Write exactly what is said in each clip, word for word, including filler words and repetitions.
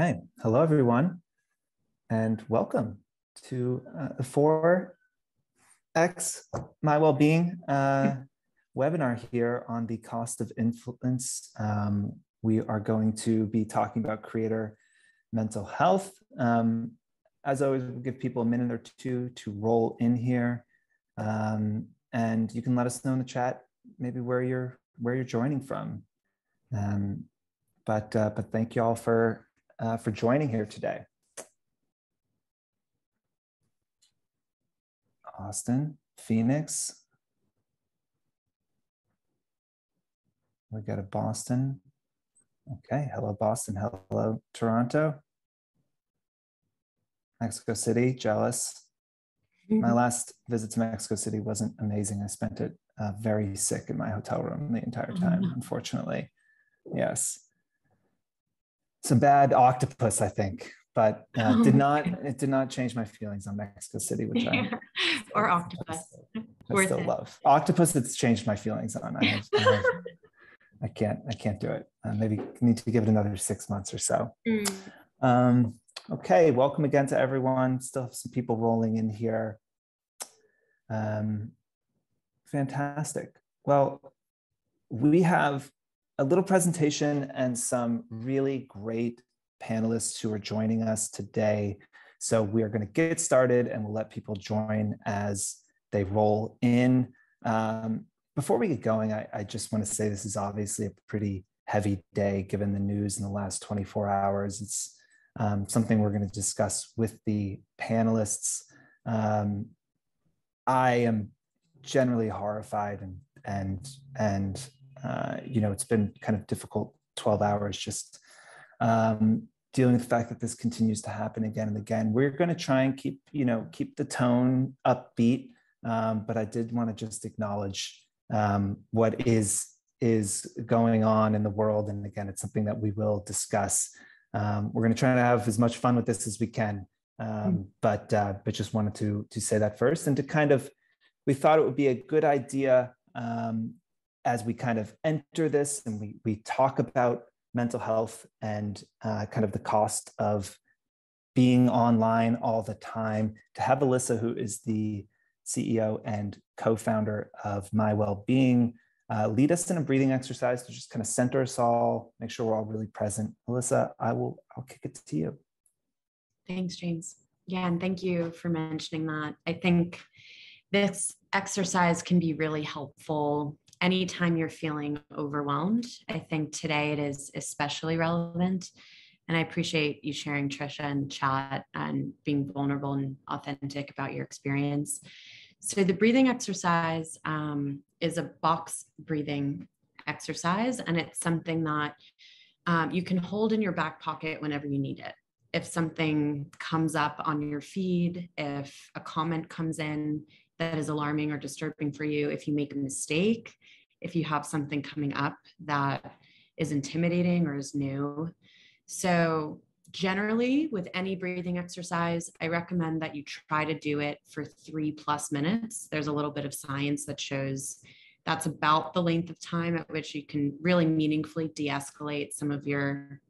Okay, hello everyone, and welcome to uh, the four X My Wellbeing uh, webinar here on the cost of influence. Um, we are going to be talking about creator mental health. Um, as always, we'll give people a minute or two to roll in here, um, and you can let us know in the chat maybe where you're where you're joining from. Um, but uh, but thank you all for. Uh, for joining here today. Austin, Phoenix. We got a Boston. Okay, hello Boston, hello Toronto. Mexico City, jealous. My last visit to Mexico City wasn't amazing. I spent it uh, very sick in my hotel room the entire time, unfortunately. Yes. It's a bad octopus, I think, but uh, oh, did not okay. it did not change my feelings on Mexico City, which I or octopus. I still, I still love octopus. It's changed my feelings on. I, have, I, have, I can't. I can't do it. Uh, maybe need to give it another six months or so. Mm. Um, okay, welcome again to everyone. Still have some people rolling in here. Um, fantastic. Well, we have a little presentation and some really great panelists who are joining us today. So we are going to get started and we'll let people join as they roll in. Um, before we get going, I, I just want to say this is obviously a pretty heavy day given the news in the last twenty-four hours. It's um, something we're going to discuss with the panelists. Um, I am generally horrified and, and, and, Uh, you know, it's been kind of difficult twelve hours just um, dealing with the fact that this continues to happen again and again. We're going to try and keep, you know, keep the tone upbeat, um, but I did want to just acknowledge um, what is is going on in the world. And again, it's something that we will discuss. Um, we're going to try to have as much fun with this as we can, um, mm-hmm. but uh, but just wanted to to say that first and to kind of, we thought it would be a good idea. Um, as we kind of enter this and we, we talk about mental health and uh, kind of the cost of being online all the time, to have Alyssa, who is the C E O and co-founder of My Wellbeing, uh, lead us in a breathing exercise to just kind of center us all, make sure we're all really present. Alyssa, I will, I'll kick it to you. Thanks, James. Yeah, and thank you for mentioning that. I think this exercise can be really helpful anytime you're feeling overwhelmed. I think today it is especially relevant. And I appreciate you sharing, Trisha, in the chat and being vulnerable and authentic about your experience. So the breathing exercise um, is a box breathing exercise. And it's something that um, you can hold in your back pocket whenever you need it. If something comes up on your feed, if a comment comes in that is alarming or disturbing for you, if you make a mistake, if you have something coming up that is intimidating or is new. So generally with any breathing exercise, I recommend that you try to do it for three plus minutes. There's a little bit of science that shows that's about the length of time at which you can really meaningfully de-escalate some of your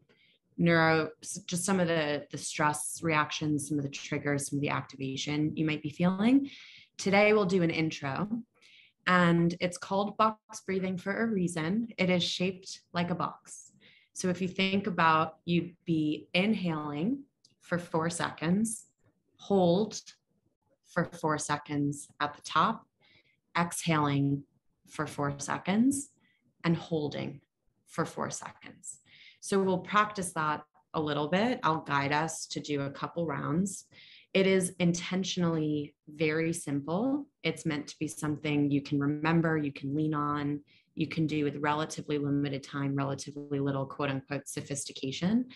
neuro, just some of the, the stress reactions, some of the triggers, some of the activation you might be feeling. Today we'll do an intro, and it's called box breathing for a reason. It is shaped like a box. So if you think about, you'd be inhaling for four seconds, hold for four seconds at the top, exhaling for four seconds, and holding for four seconds. So we'll practice that a little bit. I'll guide us to do a couple rounds. It is intentionally very simple. It's meant to be something you can remember, you can lean on, you can do with relatively limited time, relatively little quote unquote sophistication,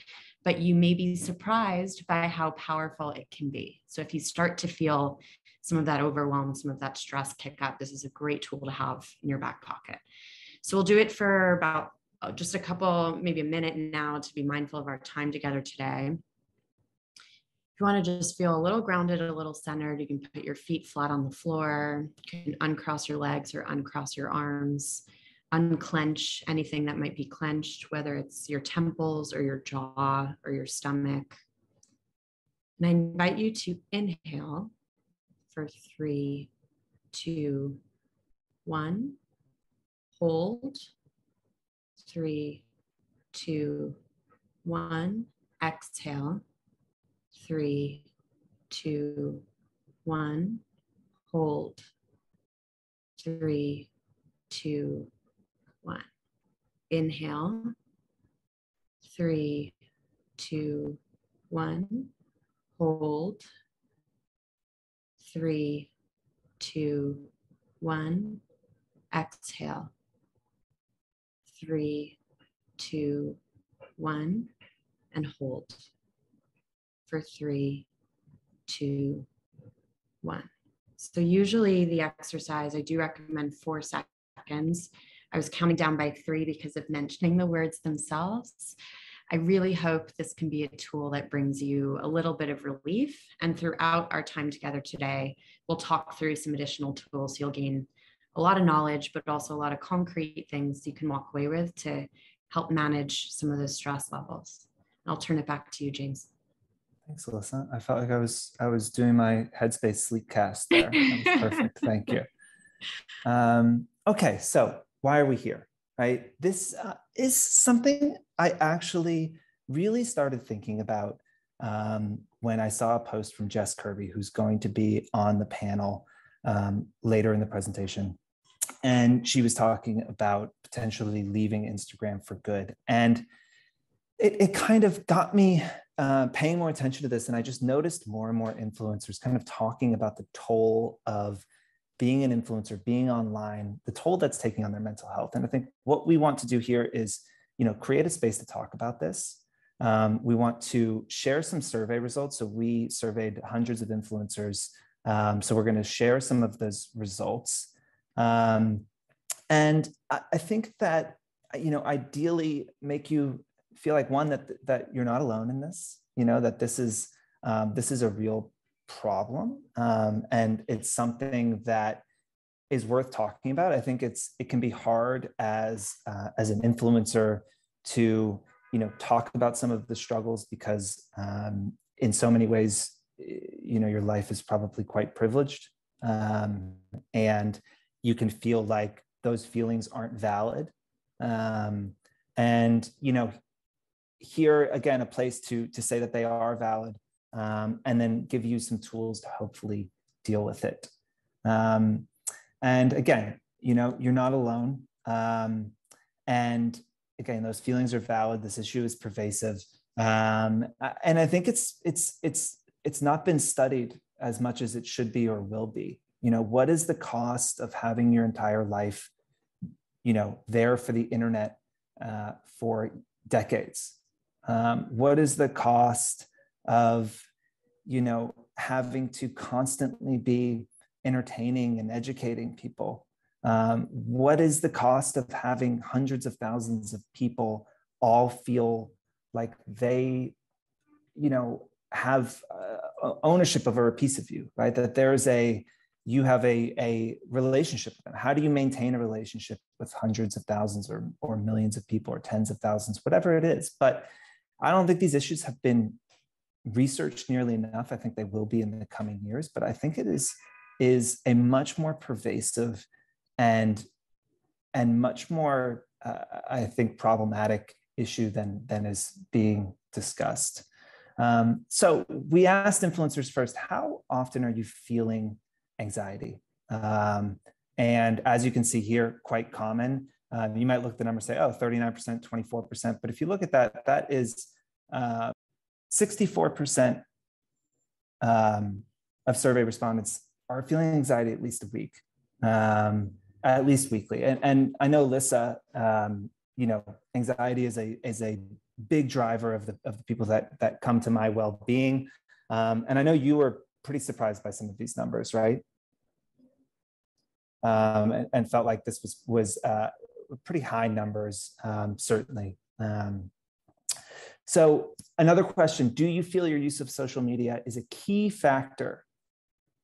but you may be surprised by how powerful it can be. So if you start to feel some of that overwhelm, some of that stress kick up, this is a great tool to have in your back pocket. So we'll do it for about just a couple, maybe a minute now, to be mindful of our time together today. If you want to just feel a little grounded, a little centered, you can put your feet flat on the floor, you can uncross your legs or uncross your arms. unclench anything that might be clenched, whether it's your temples or your jaw or your stomach. And I invite you to inhale for three, two, one. Hold. Three, two, one. Exhale. Three, two, one. Hold. Three, two, one. Inhale. Three, two, one. Hold. Three, two, one. Exhale. Three, two, one. And hold for three, two, one. So usually the exercise, I do recommend four seconds. I was counting down by three because of mentioning the words themselves. I really hope this can be a tool that brings you a little bit of relief. And throughout our time together today, we'll talk through some additional tools. You'll gain a lot of knowledge, but also a lot of concrete things you can walk away with to help manage some of those stress levels. I'll turn it back to you, James. Thanks, Alyssa. I felt like I was I was doing my Headspace sleep cast there. That was perfect. Thank you. Um, okay, so why are we here, right? This uh, is something I actually really started thinking about um, when I saw a post from Jess Kirby, who's going to be on the panel um, later in the presentation. And she was talking about potentially leaving Instagram for good. And It, it kind of got me uh, paying more attention to this, and I just noticed more and more influencers kind of talking about the toll of being an influencer, being online, the toll that's taking on their mental health. And I think what we want to do here is, you know, create a space to talk about this. Um, we want to share some survey results. So we surveyed hundreds of influencers. Um, so we're going to share some of those results. Um, and I, I think that, you know, ideally make you feel like, one, that that you're not alone in this, you know, that this is um, this is a real problem, um, and it's something that is worth talking about. I think it's it can be hard as uh, as an influencer to, you know, talk about some of the struggles because um, in so many ways, you know, your life is probably quite privileged, um, and you can feel like those feelings aren't valid, um, and you know. Here again, a place to to say that they are valid, um, and then give you some tools to hopefully deal with it. Um, and again, you know, you're not alone. Um, and again, those feelings are valid. This issue is pervasive, um, and I think it's it's it's it's not been studied as much as it should be or will be. You know, what is the cost of having your entire life, you know, there for the internet uh, for decades? Um, what is the cost of, you know, having to constantly be entertaining and educating people? Um, what is the cost of having hundreds of thousands of people all feel like they, you know, have uh, ownership over a piece of you, right? That there is a, you have a, a relationship with them. How do you maintain a relationship with hundreds of thousands or, or millions of people or tens of thousands, whatever it is? But I don't think these issues have been researched nearly enough. I think they will be in the coming years, but I think it is, is a much more pervasive and, and much more, uh, I think, problematic issue than, than is being discussed. Um, so we asked influencers first, how often are you feeling anxiety? Um, and as you can see here, quite common. Um, you might look at the number and say, oh, thirty-nine percent, twenty-four percent. But if you look at that, that is uh, sixty-four percent um, of survey respondents are feeling anxiety at least a week, um, at least weekly. And, and I know, Alyssa, um, you know, anxiety is a, is a big driver of the, of the people that, that come to my well-being. Um, and I know you were pretty surprised by some of these numbers, right? Um, and, and felt like this was, was uh, pretty high numbers, um, certainly. Um, so another question, do you feel your use of social media is a key factor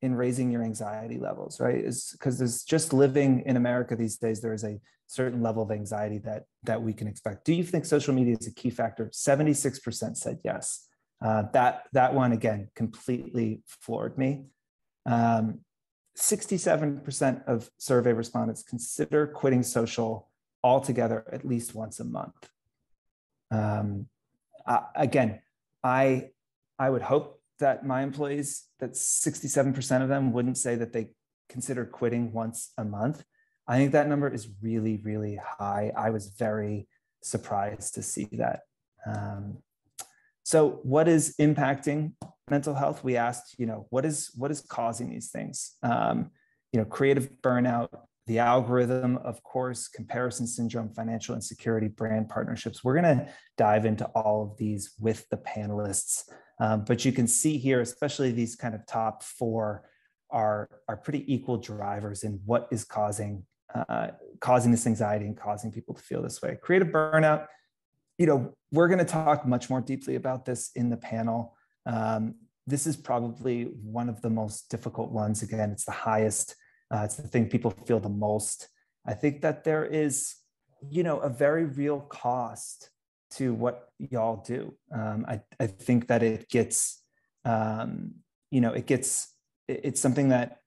in raising your anxiety levels, right? Is because there's just living in America these days, there is a certain level of anxiety that that we can expect. Do you think social media is a key factor? seventy-six percent said yes. Uh, that, that one, again, completely floored me. Um, sixty-seven percent of survey respondents consider quitting social altogether at least once a month. Um, I, again, I, I would hope that my employees, that sixty-seven percent of them wouldn't say that they consider quitting once a month. I think that number is really, really high. I was very surprised to see that. Um, so what is impacting mental health? We asked, you know, what is, what is causing these things? Um, you know, creative burnout, the algorithm, of course, comparison syndrome, financial insecurity, brand partnerships. We're going to dive into all of these with the panelists. Um, but you can see here, especially these kind of top four are, are pretty equal drivers in what is causing, uh, causing this anxiety and causing people to feel this way. Creative burnout, you know, we're going to talk much more deeply about this in the panel. Um, this is probably one of the most difficult ones. Again, it's the highest. Uh, it's the thing people feel the most. I think that there is, you know, a very real cost to what y'all do. Um, I, I think that it gets, um, you know, it gets, it, it's something that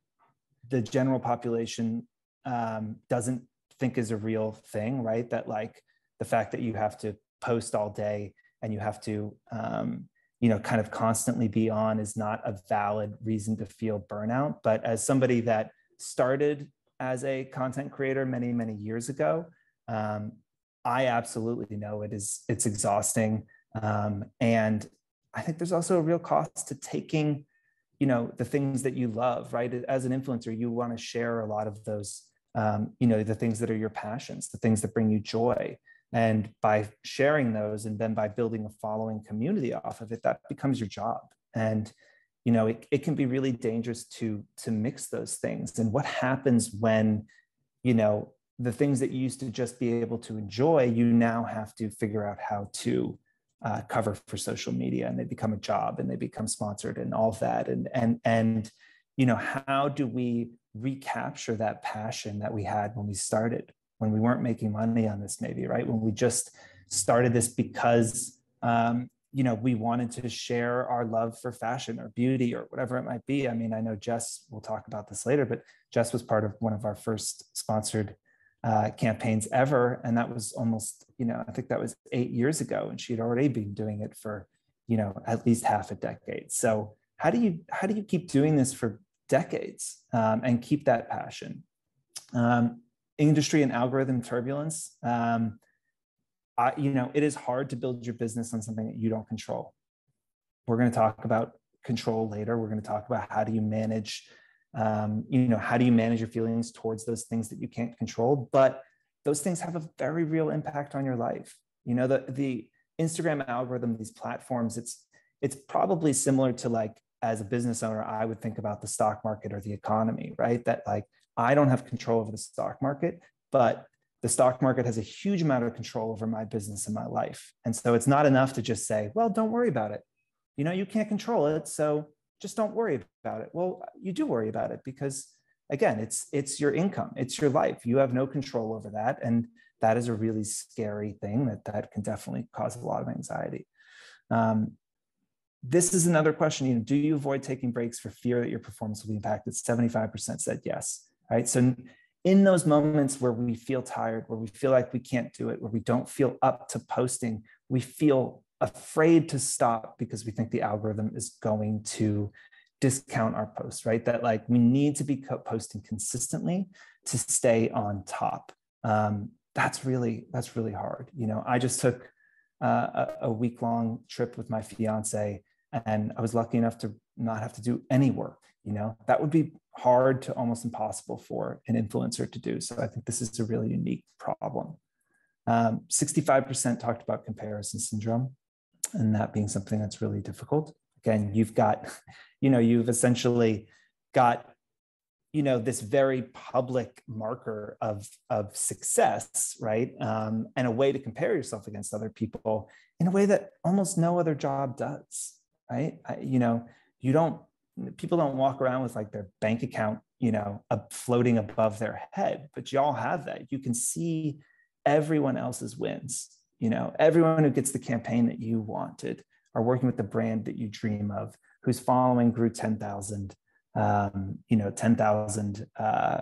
the general population um, doesn't think is a real thing, right? That like the fact that you have to post all day and you have to, um, you know, kind of constantly be on is not a valid reason to feel burnout. But as somebody that started as a content creator many, many years ago, um, I absolutely know it is, it's exhausting. Um, and I think there's also a real cost to taking, you know, the things that you love, right? As an influencer, you want to share a lot of those, um, you know, the things that are your passions, the things that bring you joy. And by sharing those, and then by building a following community off of it, that becomes your job. And you know, it, it can be really dangerous to, to mix those things. And what happens when, you know, the things that you used to just be able to enjoy, you now have to figure out how to uh, cover for social media, and they become a job and they become sponsored and all of that. And, and, and, you know, how do we recapture that passion that we had when we started, when we weren't making money on this maybe, right? When we just started this because, um, you know, we wanted to share our love for fashion or beauty or whatever it might be. I mean, I know Jess, we'll talk about this later, but Jess was part of one of our first sponsored uh, campaigns ever. And that was almost, you know, I think that was eight years ago, and she'd already been doing it for, you know, at least half a decade. So how do you, how do you keep doing this for decades um, and keep that passion? Um, industry and algorithm turbulence. Um, I, you know, it is hard to build your business on something that you don't control. We're going to talk about control later. We're going to talk about how do you manage, um, you know, how do you manage your feelings towards those things that you can't control? But those things have a very real impact on your life. You know, the, the Instagram algorithm, these platforms, it's, it's probably similar to like, as a business owner, I would think about the stock market or the economy, right? That like, I don't have control over the stock market, but the stock market has a huge amount of control over my business and my life. And so it's not enough to just say, well, don't worry about it. You know, you can't control it, so just don't worry about it. Well, you do worry about it because, again, it's, it's your income. It's your life. You have no control over that. And that is a really scary thing that, that can definitely cause a lot of anxiety. Um, this is another question. You know, do you avoid taking breaks for fear that your performance will be impacted? seventy-five percent said yes, right? So in those moments where we feel tired, where we feel like we can't do it, where we don't feel up to posting, we feel afraid to stop because we think the algorithm is going to discount our posts, right? That like we need to be posting consistently to stay on top. Um, that's really, that's really hard. You know, I just took uh, a, a week long trip with my fiance, and I was lucky enough to not have to do any work. You know, that would be hard to almost impossible for an influencer to do. So I think this is a really unique problem. Um, sixty-five percent talked about comparison syndrome and that being something that's really difficult. Again, you've got, you know, you've essentially got, you know, this very public marker of, of success, right? Um, and a way to compare yourself against other people in a way that almost no other job does, right? I, you know, you don't, people don't walk around with like their bank account, you know, up floating above their head, but y'all have that. You can see everyone else's wins, you know, everyone who gets the campaign that you wanted or working with the brand that you dream of, who's following grew ten thousand, um, you know, ten thousand uh,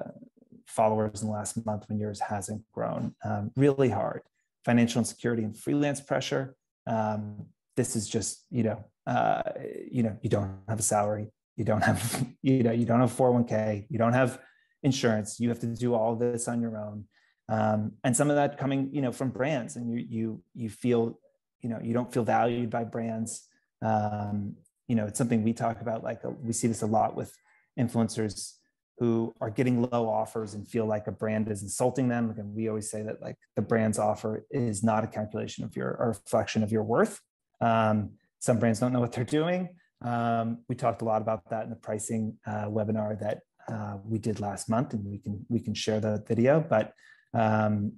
followers in the last month when yours hasn't grown. Um, really hard. Financial insecurity and freelance pressure. Um, this is just, you know, uh, you know, you don't have a salary. You don't have, you know, you don't have four oh one k, you don't have insurance. You have to do all this on your own. Um, and some of that coming, you know, from brands, and you, you, you feel, you know, you don't feel valued by brands. Um, you know, it's something we talk about, like uh, we see this a lot with influencers who are getting low offers and feel like a brand is insulting them. And we always say that like the brand's offer is not a calculation of your, or reflection of your worth. Um, some brands don't know what they're doing. Um, we talked a lot about that in the pricing uh, webinar that uh, we did last month, and we can we can share the video, but um,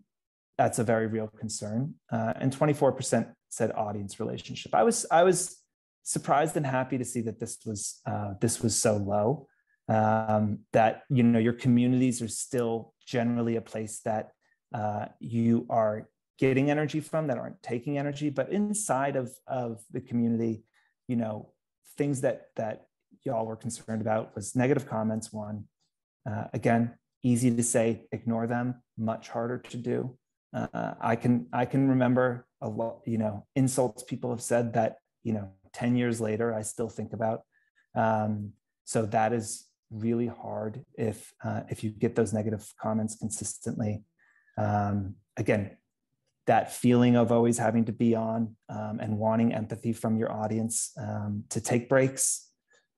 that's a very real concern. Uh, and twenty-four percent said audience relationship. I was I was surprised and happy to see that this was uh, this was so low. Um, that you know your communities are still generally a place that uh, you are getting energy from, that aren't taking energy, but inside of of the community, you know. Things that that y'all were concerned about was negative comments. One, uh, again, easy to say, ignore them. Much harder to do. Uh, I can I can remember a lot, you know, insults people have said that, you know, ten years later I still think about. Um, so that is really hard if uh, if you get those negative comments consistently. Um, again, that feeling of always having to be on um, and wanting empathy from your audience, um, to take breaks.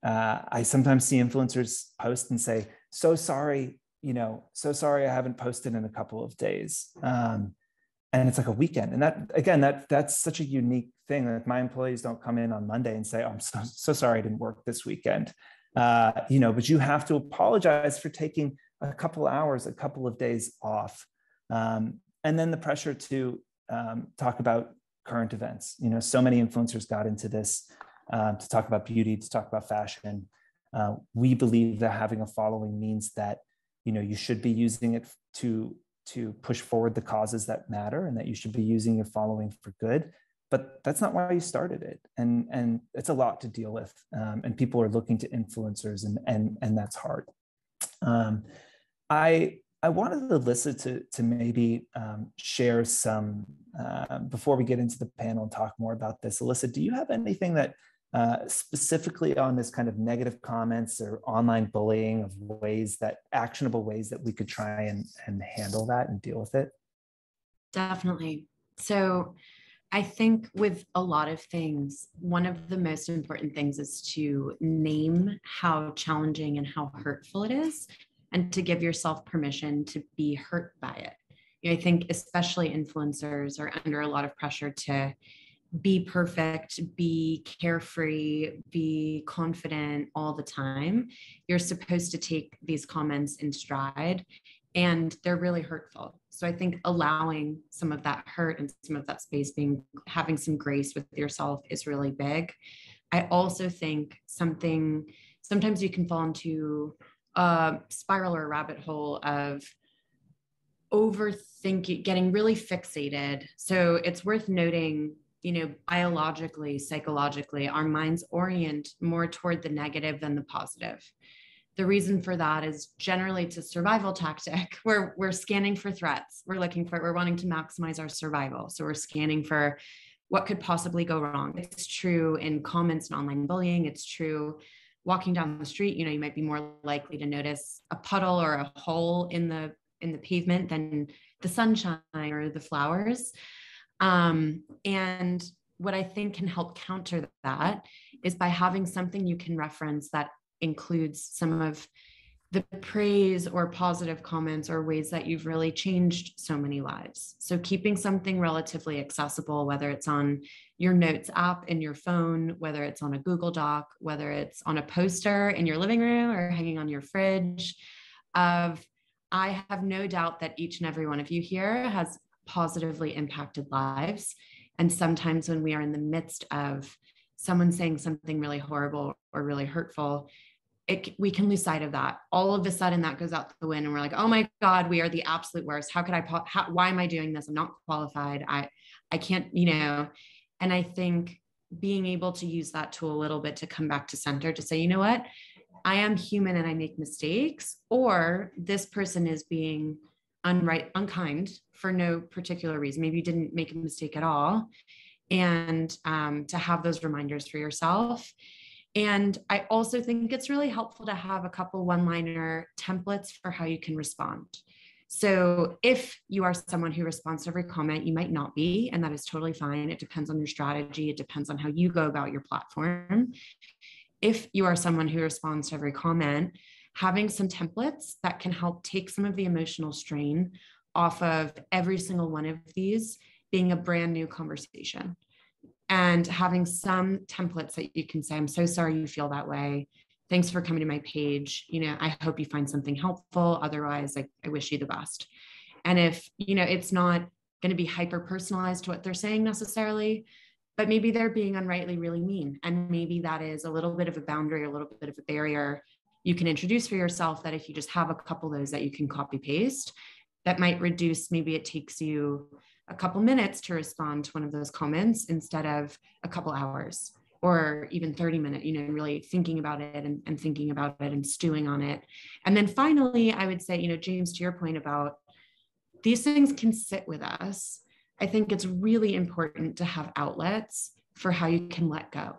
Uh, I sometimes see influencers post and say, so sorry, you know, so sorry, I haven't posted in a couple of days. Um, and it's like a weekend. And that, again, that that's such a unique thing. Like my employees don't come in on Monday and say, oh, I'm so, so sorry I didn't work this weekend. Uh, you know, but you have to apologize for taking a couple hours, a couple of days off. Um, And then the pressure to um, talk about current events. You know, so many influencers got into this um, to talk about beauty, to talk about fashion. Uh, we believe that having a following means that, you know, you should be using it to, to push forward the causes that matter, and that you should be using your following for good. But that's not why you started it. And, and it's a lot to deal with. Um, and people are looking to influencers, and, and, and that's hard. Um, I... I wanted Alyssa to, to maybe um, share some, uh, before we get into the panel and talk more about this. Alyssa, do you have anything that uh, specifically on this kind of negative comments or online bullying, of ways that, actionable ways that we could try and, and handle that and deal with it? Definitely. So I think with a lot of things, one of the most important things is to name how challenging and how hurtful it is, and to give yourself permission to be hurt by it. You know, I think especially influencers are under a lot of pressure to be perfect, be carefree, be confident all the time. You're supposed to take these comments in stride, and they're really hurtful. So I think allowing some of that hurt and some of that space, being, having some grace with yourself is really big. I also think something, sometimes you can fall into a spiral or a rabbit hole of overthinking, getting really fixated. So it's worth noting, you know, biologically, psychologically, our minds orient more toward the negative than the positive. The reason for that is generally it's a survival tactic. We're, we're scanning for threats. We're looking for it. We're wanting to maximize our survival. So we're scanning for what could possibly go wrong. It's true in comments and online bullying. It's true walking down the street. You know, you might be more likely to notice a puddle or a hole in the in the pavement than the sunshine or the flowers. Um, and what I think can help counter that is by having something you can reference that includes some of the praise or positive comments or ways that you've really changed so many lives. So keeping something relatively accessible, whether it's on your notes app in your phone, whether it's on a Google Doc, whether it's on a poster in your living room or hanging on your fridge, of, I have no doubt that each and every one of you here has positively impacted lives. And sometimes when we are in the midst of someone saying something really horrible or really hurtful, it, we can lose sight of that. All of a sudden that goes out the wind and we're like, oh my God, we are the absolute worst. How could I, how, why am I doing this? I'm not qualified. I, I can't, you know, and I think being able to use that tool a little bit to come back to center, to say, you know what, I am human and I make mistakes, or this person is being unright, unkind for no particular reason. Maybe you didn't make a mistake at all. And um, to have those reminders for yourself. And I also think it's really helpful to have a couple one-liner templates for how you can respond. So if you are someone who responds to every comment, you might not be, and that is totally fine. It depends on your strategy. It depends on how you go about your platform. If you are someone who responds to every comment, having some templates that can help take some of the emotional strain off of every single one of these being a brand new conversation, and having some templates that you can say, I'm so sorry you feel that way. Thanks for coming to my page. You know, I hope you find something helpful. Otherwise, I, I wish you the best. And if, you know, it's not going to be hyper personalized to what they're saying necessarily, but maybe they're being unrightly really mean. And maybe that is a little bit of a boundary, a little bit of a barrier you can introduce for yourself, that if you just have a couple of those that you can copy paste, that might reduce, maybe it takes you a couple minutes to respond to one of those comments instead of a couple hours or even thirty minutes, you know, really thinking about it and, and thinking about it and stewing on it. And then finally, I would say, you know, James, to your point about these things can sit with us, I think it's really important to have outlets for how you can let go.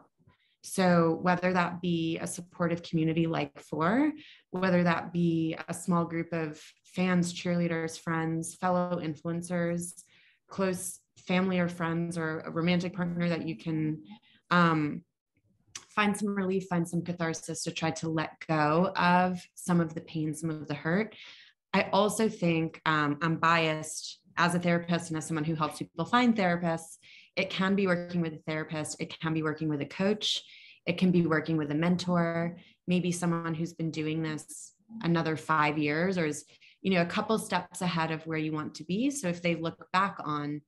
So whether that be a supportive community like Fohr, whether that be a small group of fans, cheerleaders, friends, fellow influencers, close family or friends, or a romantic partner that you can um, find some relief, find some catharsis to try to let go of some of the pain, some of the hurt. I also think um, I'm biased as a therapist and as someone who helps people find therapists. It can be working with a therapist. It can be working with a coach. It can be working with a mentor, maybe someone who's been doing this another five years or is, you know, a couple steps ahead of where you want to be. So if they look back on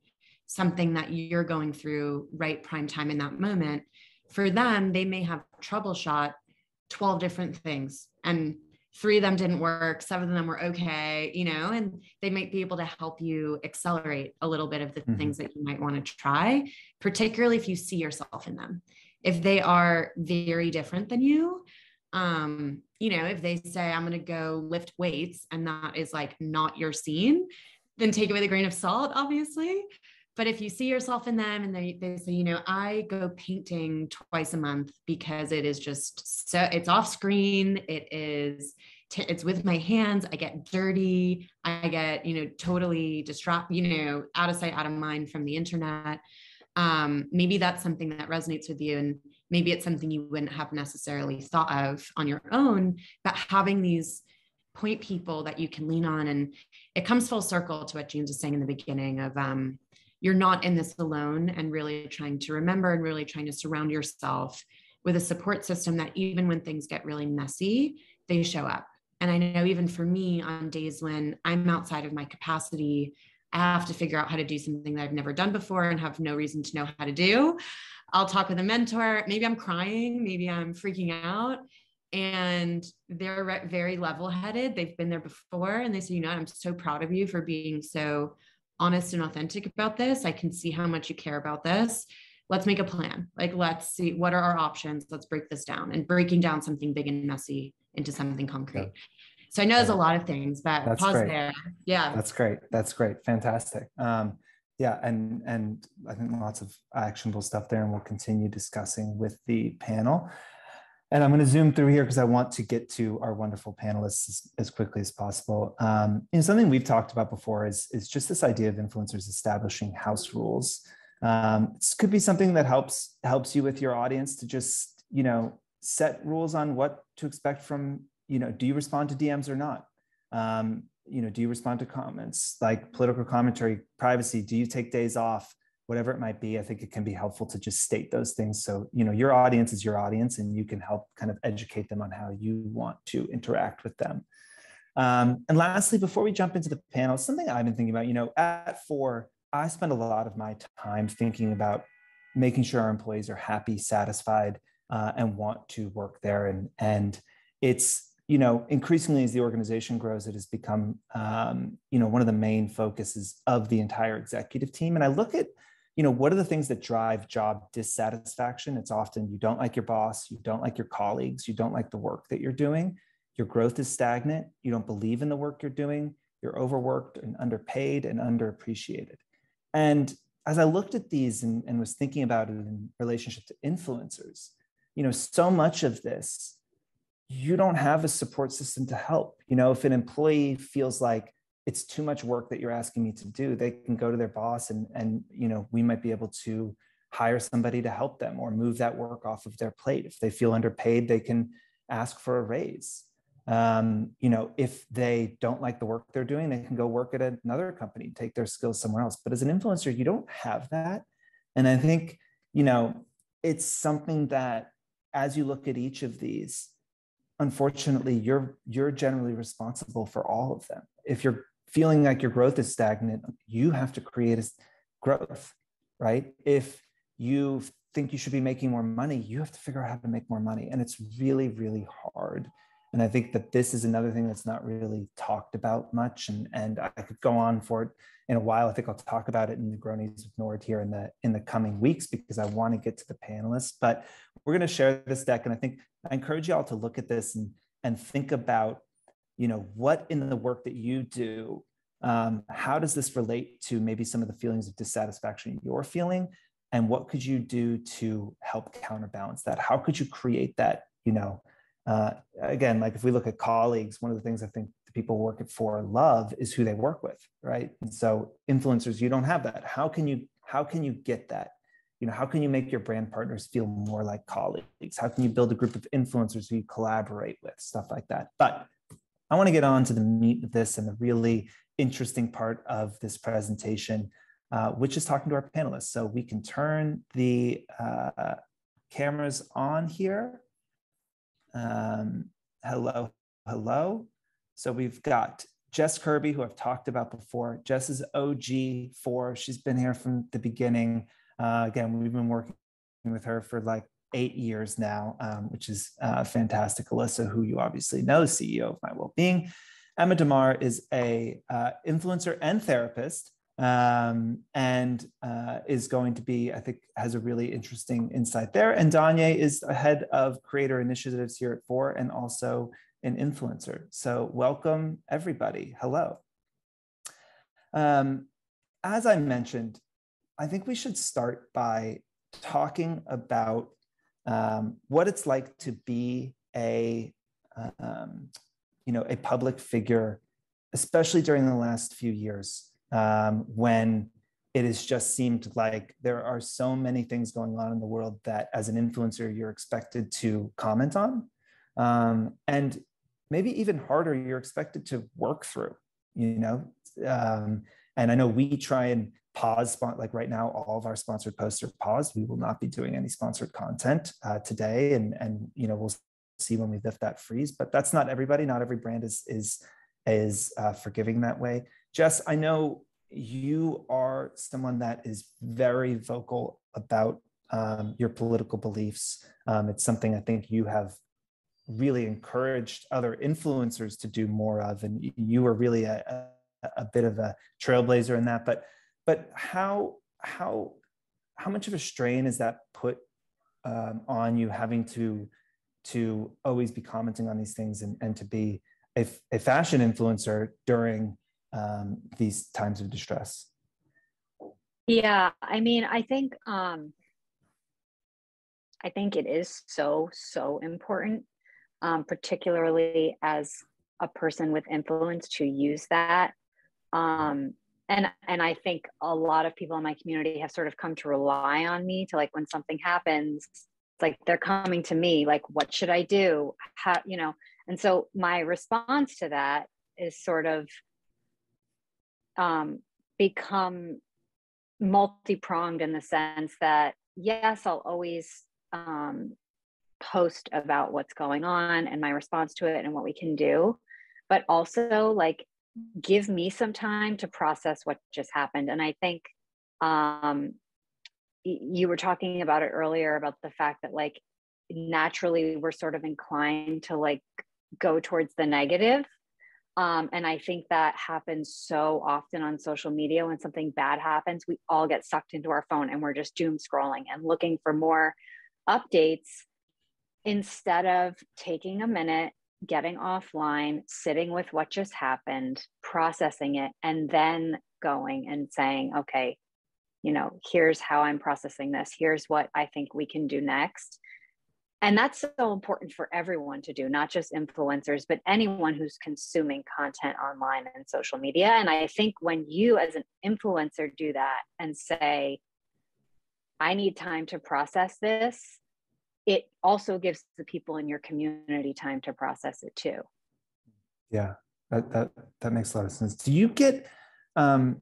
something that you're going through right prime time in that moment, for them, they may have troubleshot twelve different things and three of them didn't work, seven of them were okay, you know, and they might be able to help you accelerate a little bit of the mm-hmm. things that you might want to try, particularly if you see yourself in them. If they are very different than you, um, you know, if they say, I'm going to go lift weights and that is like not your scene, then take it with a grain of salt, obviously. But if you see yourself in them and they, they say, you know, I go painting twice a month because it is just so, it's off screen. It is, t- it's with my hands. I get dirty. I get, you know, totally distraught, you know, out of sight, out of mind from the internet. Um, maybe that's something that resonates with you. And maybe it's something you wouldn't have necessarily thought of on your own, but having these point people that you can lean on. And it comes full circle to what James was saying in the beginning of, um, you're not in this alone, and really trying to remember and really trying to surround yourself with a support system that even when things get really messy, they show up. And I know even for me on days when I'm outside of my capacity, I have to figure out how to do something that I've never done before and have no reason to know how to do. I'll talk with a mentor. Maybe I'm crying. Maybe I'm freaking out. And they're very level-headed. They've been there before. And they say, you know, I'm so proud of you for being so honest and authentic about this. I can see how much you care about this. Let's make a plan. Like, let's see, what are our options? Let's break this down, and breaking down something big and messy into something concrete. Yeah. So I know there's a lot of things, but that's pause great. There. Yeah. That's great. That's great. Fantastic. Um, yeah. And, and I think lots of actionable stuff there, and we'll continue discussing with the panel. And I'm going to zoom through here because I want to get to our wonderful panelists as, as quickly as possible. Um, and something we've talked about before is, is just this idea of influencers establishing house rules. Um, this could be something that helps helps you with your audience to just, you know, set rules on what to expect from, you know, do you respond to D Ms or not? Um, you know, do you respond to comments like political commentary, privacy? Do you take days off? Whatever it might be, I think it can be helpful to just state those things. So, you know, your audience is your audience, and you can help kind of educate them on how you want to interact with them. Um, and lastly, before we jump into the panel, something I've been thinking about, you know, at Fohr, I spend a lot of my time thinking about making sure our employees are happy, satisfied, uh, and want to work there. And, and it's, you know, increasingly as the organization grows, it has become, um, you know, one of the main focuses of the entire executive team. And I look at, you know, what are the things that drive job dissatisfaction? It's often you don't like your boss, you don't like your colleagues, you don't like the work that you're doing, your growth is stagnant, you don't believe in the work you're doing, you're overworked and underpaid and underappreciated. And as I looked at these and, and was thinking about it in relationship to influencers, you know, so much of this, you don't have a support system to help. You know, if an employee feels like it's too much work that you're asking me to do, they can go to their boss and, and you know, we might be able to hire somebody to help them or move that work off of their plate. If they feel underpaid, they can ask for a raise. Um, you know, if they don't like the work they're doing, they can go work at another company, take their skills somewhere else. But as an influencer, you don't have that. And I think, you know, it's something that as you look at each of these, unfortunately, you're, you're generally responsible for all of them. If you're feeling like your growth is stagnant, you have to create a growth, right? If you think you should be making more money, you have to figure out how to make more money. And it's really, really hard. And I think that this is another thing that's not really talked about much. And, and I could go on for it in a while. I think I'll talk about it in the Gronies with Nord here in the, in the coming weeks, because I want to get to the panelists, but we're going to share this deck. And I think I encourage you all to look at this and, and think about, you know, what in the work that you do, um, how does this relate to maybe some of the feelings of dissatisfaction you're feeling? And what could you do to help counterbalance that? How could you create that, you know, Uh, again, like if we look at colleagues, one of the things I think the people work at Fohr love is who they work with, right? And so influencers, you don't have that. How can you, how can you get that? You know, how can you make your brand partners feel more like colleagues? How can you build a group of influencers who you collaborate with, stuff like that? But I want to get on to the meat of this and the really interesting part of this presentation, uh, which is talking to our panelists. So we can turn the uh, cameras on here. Um, hello, hello. So we've got Jess Kirby, who I've talked about before. Jess is O G Fohr. She's been here from the beginning. Uh, again, we've been working with her for like eight years now, um, which is uh, fantastic. Alyssa, who you obviously know, C E O of My Wellbeing. Emma Demar is a uh, influencer and therapist, um, and uh, is going to be, I think, has a really interesting insight there. And DonYe is a head of creator initiatives here at Fohr and also an influencer. So welcome everybody, hello. Um, as I mentioned, I think we should start by talking about um, what it's like to be a, um, you know, a public figure, especially during the last few years. Um, when it has just seemed like there are so many things going on in the world that as an influencer, you're expected to comment on. Um, and maybe even harder, you're expected to work through, you know? Um, and I know we try and pause, like right now, all of our sponsored posts are paused. We will not be doing any sponsored content uh, today. And, and, you know, we'll see when we lift that freeze, but that's not everybody. Not every brand is, is, is uh, forgiving that way. Jess, I know you are someone that is very vocal about um, your political beliefs. Um, it's something I think you have really encouraged other influencers to do more of, and you were really a, a, a bit of a trailblazer in that. But, but how how how much of a strain is that put um, on you, having to to always be commenting on these things and, and to be a, a fashion influencer during Um, these times of distress? Yeah, I mean, I think um, I think it is so, so important, um, particularly as a person with influence, to use that. Um, and and I think a lot of people in my community have sort of come to rely on me to, like, when something happens, it's like they're coming to me, like, what should I do? How, you know? And so my response to that is sort of Um, become multi-pronged, in the sense that, yes, I'll always um, post about what's going on and my response to it and what we can do, but also, like, give me some time to process what just happened. And I think, um, you were talking about it earlier about the fact that like naturally we're sort of inclined to like go towards the negative. Um, and I think that happens so often on social media. When something bad happens, we all get sucked into our phone and we're just doom scrolling and looking for more updates instead of taking a minute, getting offline, sitting with what just happened, processing it, and then going and saying, okay, you know, here's how I'm processing this. Here's what I think we can do next. And that's so important for everyone to do, not just influencers, but anyone who's consuming content online and social media. And I think when you as an influencer do that and say, I need time to process this, it also gives the people in your community time to process it too. Yeah, that that, that makes a lot of sense. Do you get, um,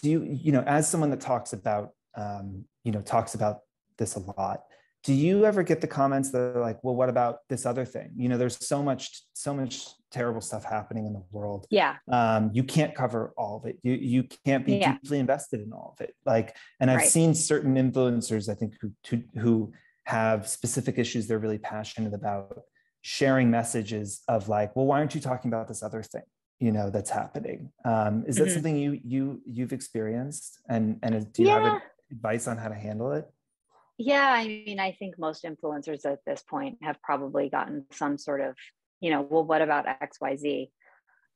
do you, you know, as someone that talks about, um, you know, talks about this a lot, do you ever get the comments that are like, well, what about this other thing? You know, there's so much, so much terrible stuff happening in the world. Yeah. Um, you can't cover all of it. You you can't be yeah. deeply invested in all of it. Like, and I've right. seen certain influencers, I think, who, who have specific issues they're really passionate about sharing messages of like, well, why aren't you talking about this other thing, you know, that's happening? Um, is mm-hmm. that something you, you, you've experienced? And, and do you yeah. have advice on how to handle it? Yeah, I mean, I think most influencers at this point have probably gotten some sort of, you know, well, what about X Y Z?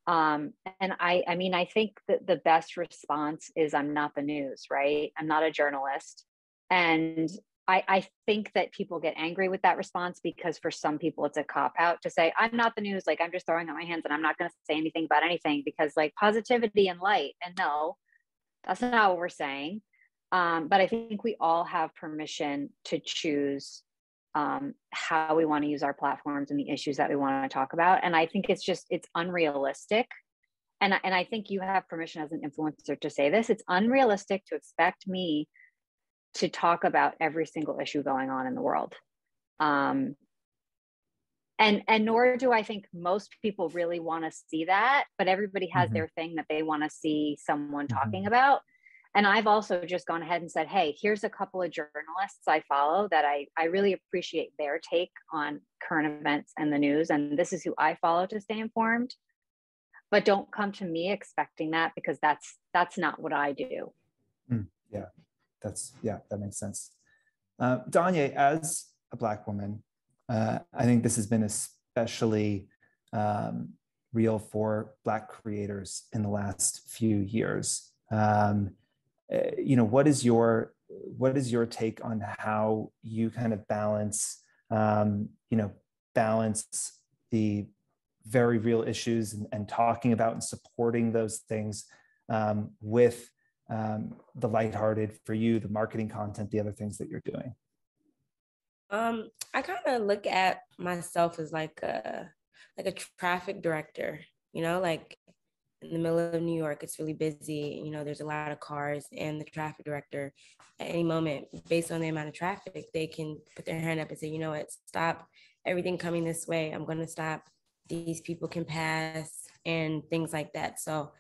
Um, and I, I mean, I think that the best response is I'm not the news, right? I'm not a journalist. And I, I think that people get angry with that response because for some people, it's a cop out to say, I'm not the news. Like, I'm just throwing out my hands and I'm not going to say anything about anything because like positivity and light. And no, that's not what we're saying. Um, but I think we all have permission to choose um, how we want to use our platforms and the issues that we want to talk about. And I think it's just, it's unrealistic. And, and I think you have permission as an influencer to say this, it's unrealistic to expect me to talk about every single issue going on in the world. Um, and, and nor do I think most people really want to see that, but everybody has mm-hmm. their thing that they want to see someone mm-hmm. talking about. And I've also just gone ahead and said, hey, here's a couple of journalists I follow that I, I really appreciate their take on current events and the news. And this is who I follow to stay informed. But don't come to me expecting that because that's that's not what I do. Mm, yeah, that's yeah, that makes sense. Uh, DonYe, as a Black woman, uh, I think this has been especially um, real for Black creators in the last few years. Um, you know, what is your, what is your take on how you kind of balance, um, you know, balance the very real issues and, and talking about and supporting those things um, with um, the lighthearted for you, the marketing content, the other things that you're doing? Um, I kind of look at myself as like a, like a traffic director, you know, like in the middle of New York, it's really busy. You know, there's a lot of cars, and the traffic director at any moment, based on the amount of traffic, they can put their hand up and say, you know what, stop everything coming this way. I'm going to stop. These people can pass and things like that. So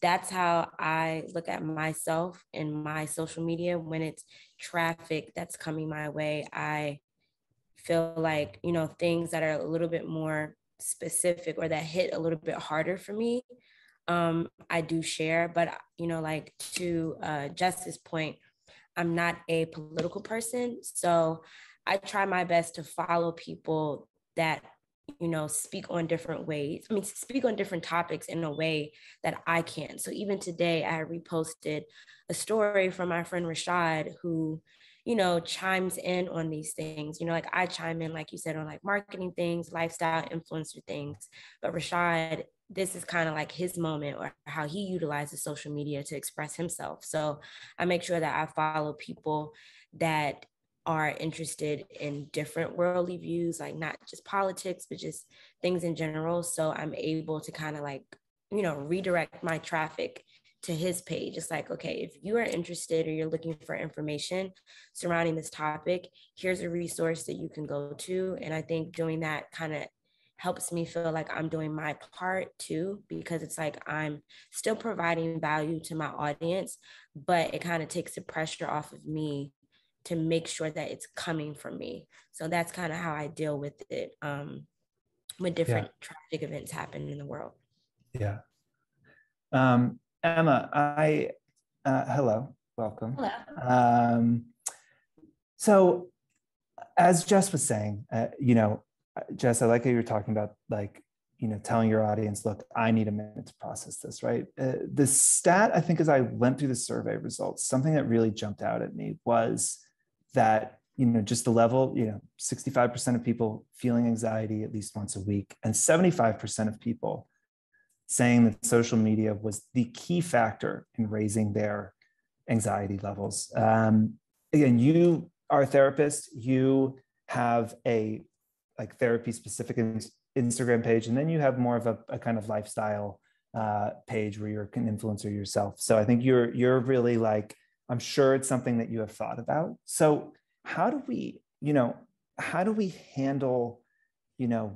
that's how I look at myself and my social media. When it's traffic that's coming my way, I feel like, you know, things that are a little bit more specific or that hit a little bit harder for me, Um, I do share, but, you know, like to uh, Jess's point, I'm not a political person. So I try my best to follow people that, you know, speak on different ways. I mean, speak on different topics in a way that I can. So even today, I reposted a story from my friend Rashad, who, you know, chimes in on these things. You know, like I chime in, like you said, on like marketing things, lifestyle influencer things, but Rashad, this is kind of like his moment or how he utilizes social media to express himself. So I make sure that I follow people that are interested in different worldly views, like not just politics, but just things in general. So I'm able to kind of like, you know, redirect my traffic to his page. It's like, okay, if you are interested or you're looking for information surrounding this topic, here's a resource that you can go to. And I think doing that kind of helps me feel like I'm doing my part too, because it's like I'm still providing value to my audience, but it kind of takes the pressure off of me to make sure that it's coming from me. So that's kind of how I deal with it um, when different yeah. tragic events happen in the world. Yeah. Um, Emma, I, uh, hello, welcome. Hello. Um, so as Jess was saying, uh, you know, Jess, I like how you were talking about, like, you know, telling your audience, look, I need a minute to process this, right? Uh, the stat, I think, as I went through the survey results, something that really jumped out at me was that, you know, just the level, you know, sixty-five percent of people feeling anxiety at least once a week, and seventy-five percent of people saying that social media was the key factor in raising their anxiety levels. Um, again, you are a therapist, you have a like therapy specific Instagram page, and then you have more of a, a kind of lifestyle uh, page where you're an influencer yourself. So I think you're you're really like, I'm sure it's something that you have thought about. So how do we, you know, how do we handle, you know,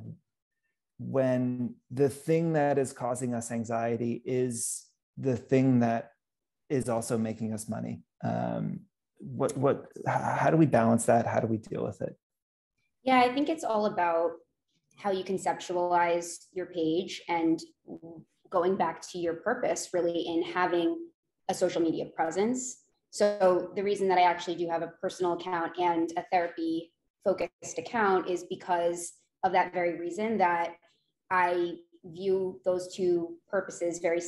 when the thing that is causing us anxiety is the thing that is also making us money? Um, what what? How do we balance that? How do we deal with it? Yeah, I think it's all about how you conceptualize your page and going back to your purpose, really, in having a social media presence. So the reason that I actually do have a personal account and a therapy focused account is because of that very reason, that I view those two purposes very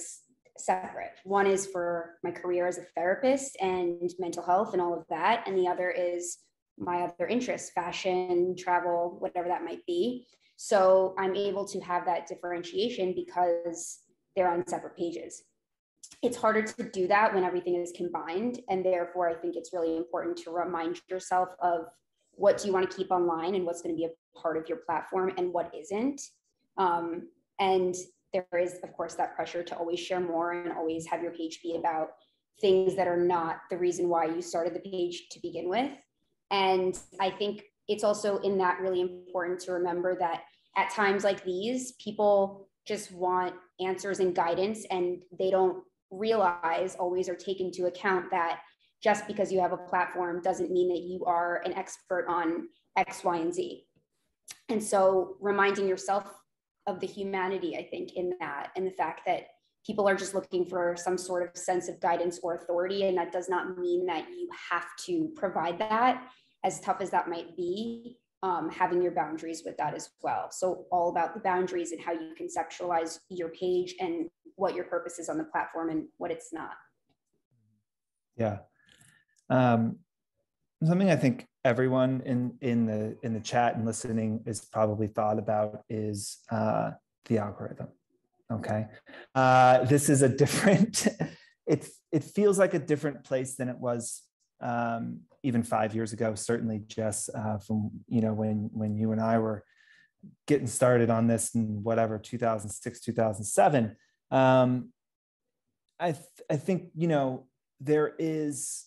separate. One is for my career as a therapist and mental health and all of that, and the other is my other interests, fashion, travel, whatever that might be. So I'm able to have that differentiation because they're on separate pages. It's harder to do that when everything is combined. And therefore, I think it's really important to remind yourself of what do you want to keep online and what's going to be a part of your platform and what isn't. Um, and there is, of course, that pressure to always share more and always have your page be about things that are not the reason why you started the page to begin with. And I think it's also in that really important to remember that at times like these, people just want answers and guidance, and they don't realize always or take into account that just because you have a platform doesn't mean that you are an expert on X, Y, and Z. And so reminding yourself of the humanity, I think, in that, and the fact that people are just looking for some sort of sense of guidance or authority. And that does not mean that you have to provide that, as tough as that might be, um, having your boundaries with that as well. So all about the boundaries and how you conceptualize your page and what your purpose is on the platform and what it's not. Yeah. Um, something I think everyone in, in the, in the chat and listening is probably thought about is uh, the algorithm. Okay. Uh, this is a different, it's, it feels like a different place than it was um, even five years ago, certainly, Jess, uh, from, you know, when, when you and I were getting started on this in whatever, two thousand six, two thousand seven. Um, I, th I think, you know, there is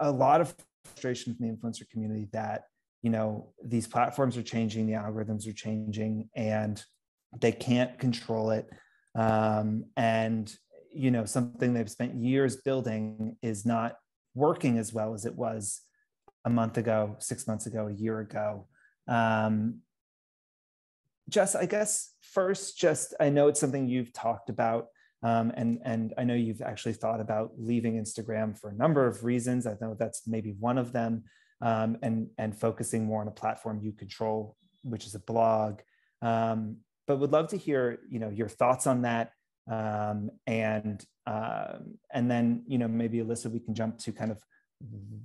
a lot of frustration from the influencer community that, you know, these platforms are changing, the algorithms are changing, and they can't control it. Um, and, you know, something they've spent years building is not working as well as it was a month ago, six months ago, a year ago. Um, Jess, I guess first, just, I know it's something you've talked about, um, and, and I know you've actually thought about leaving Instagram for a number of reasons. I know that's maybe one of them, um, and, and focusing more on a platform you control, which is a blog. Um, But would love to hear, you know, your thoughts on that, um, and uh, and then, you know, maybe Alyssa, we can jump to kind of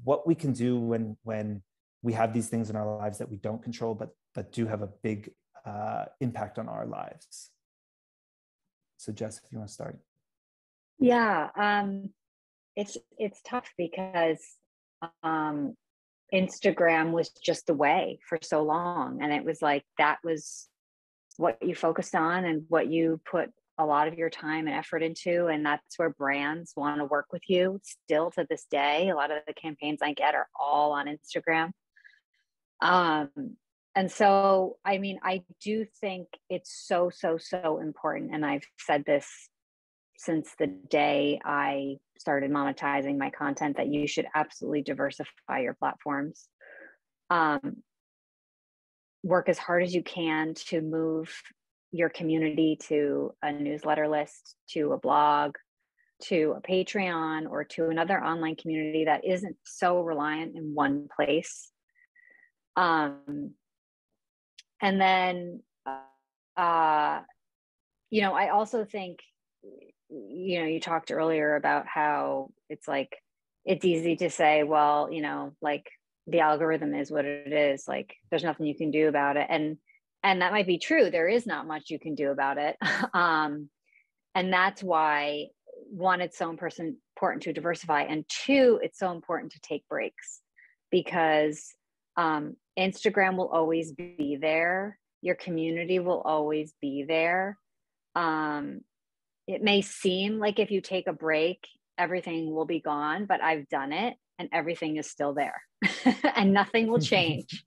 what we can do when when we have these things in our lives that we don't control, but but do have a big uh, impact on our lives. So Jess, if you want to start. Yeah, um, it's it's tough because um, Instagram was just the way for so long, and it was like that was what you focused on and what you put a lot of your time and effort into. And that's where brands want to work with you still to this day. A lot of the campaigns I get are all on Instagram. Um, and so, I mean, I do think it's so, so, so important. And I've said this since the day I started monetizing my content that you should absolutely diversify your platforms. Um, work as hard as you can to move your community to a newsletter list, to a blog, to a Patreon, or to another online community that isn't so reliant in one place. Um, and then, uh, you know, I also think, you know, you talked earlier about how it's like, it's easy to say, well, you know, like the algorithm is what it is, like there's nothing you can do about it. And, and that might be true. There is not much you can do about it. um, and that's why, one, it's so important to diversify, and two, it's so important to take breaks, because um, Instagram will always be there. Your community will always be there. Um, it may seem like if you take a break, everything will be gone, but I've done it and everything is still there and nothing will change.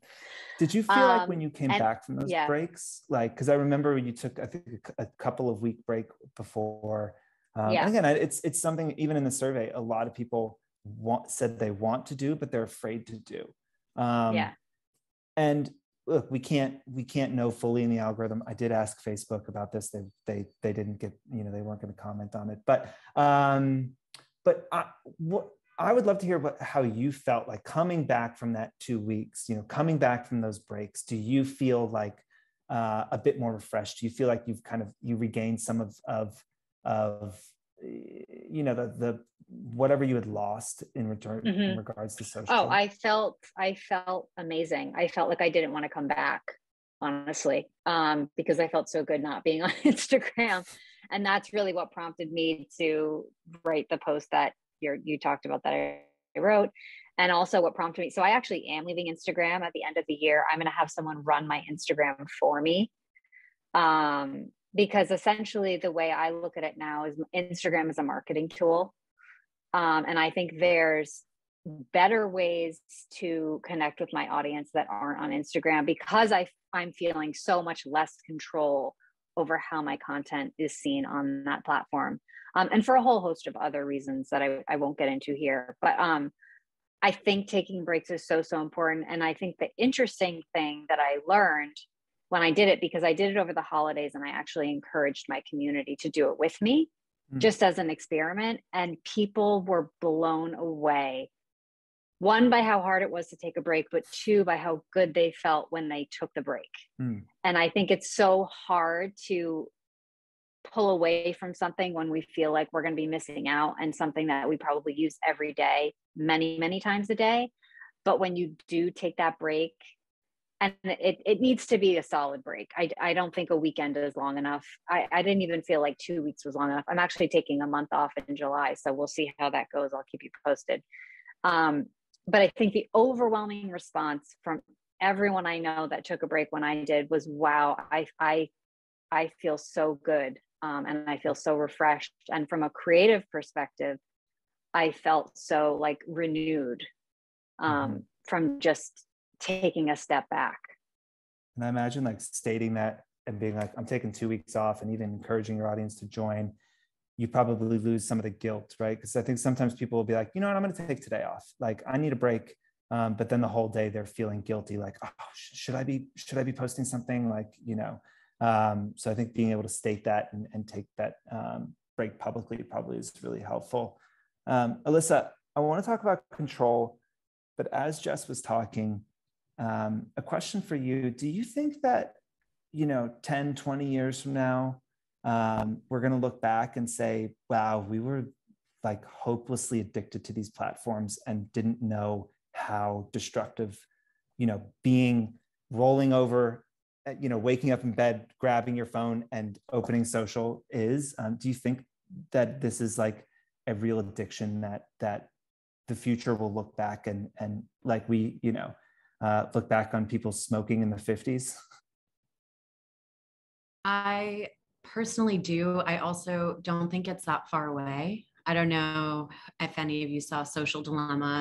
Did you feel um, like when you came and, back from those yeah. breaks, like, because I remember you took, I think, a couple of week break before. Um, yeah. And again, it's it's something even in the survey, a lot of people want, said they want to do, but they're afraid to do. Um, yeah. And look, we can't we can't know fully in the algorithm. I did ask Facebook about this. They they they didn't get, you know, they weren't going to comment on it. But um, but I, what, I would love to hear what how you felt like coming back from that two weeks. You know, coming back from those breaks. Do you feel like uh, a bit more refreshed? Do you feel like you've kind of you regained some of of of you know the the whatever you had lost in return mm-hmm. in regards to social? Oh, I felt I felt amazing. I felt like I didn't want to come back, honestly, um, because I felt so good not being on Instagram, and that's really what prompted me to write the post that you're, you talked about that I wrote, and also what prompted me. So I actually am leaving Instagram at the end of the year. I'm going to have someone run my Instagram for me. Um, Because essentially the way I look at it now is Instagram is a marketing tool. Um, and I think there's better ways to connect with my audience that aren't on Instagram, because I, I'm feeling so much less control over how my content is seen on that platform. Um, and for a whole host of other reasons that I, I won't get into here. But um, I think taking breaks is so, so important. And I think the interesting thing that I learned when I did it, because I did it over the holidays and I actually encouraged my community to do it with me mm. just as an experiment. And people were blown away, one, by how hard it was to take a break, but two, by how good they felt when they took the break. Mm. And I think it's so hard to pull away from something when we feel like we're going to be missing out, and something that we probably use every day, many, many times a day. But when you do take that break, and it, it needs to be a solid break. I, I don't think a weekend is long enough. I, I didn't even feel like two weeks was long enough. I'm actually taking a month off in July, so we'll see how that goes. I'll keep you posted. Um, but I think the overwhelming response from everyone I know that took a break when I did was, wow, I, I, I feel so good. Um, and I feel so refreshed. And from a creative perspective, I felt so like renewed um, from just taking a step back. And I imagine like stating that and being like, I'm taking two weeks off, and even encouraging your audience to join, you probably lose some of the guilt, right? Because I think sometimes people will be like, you know what, I'm going to take today off. Like I need a break. Um, but then the whole day they're feeling guilty. Like, oh, should I be, should I be posting something like, you know? Um, so I think being able to state that and, and take that um, break publicly probably is really helpful. Um, Alyssa, I want to talk about control, but as Jess was talking, Um, a question for you. Do you think that, you know, ten, twenty years from now, um, we're going to look back and say, wow, we were like hopelessly addicted to these platforms and didn't know how destructive, you know, being rolling over, you know, waking up in bed, grabbing your phone and opening social is? Um, do you think that this is like a real addiction that, that the future will look back and, and like we, you know, Uh, look back on people smoking in the fifties? I personally do. I also don't think it's that far away. I don't know if any of you saw Social Dilemma.